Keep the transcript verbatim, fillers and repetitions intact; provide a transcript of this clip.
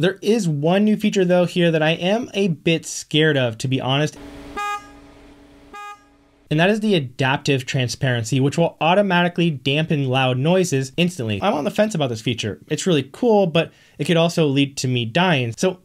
There is one new feature though here that I am a bit scared of, to be honest. And that is the adaptive transparency, which will automatically dampen loud noises instantly. I'm on the fence about this feature. It's really cool, but it could also lead to me dying. So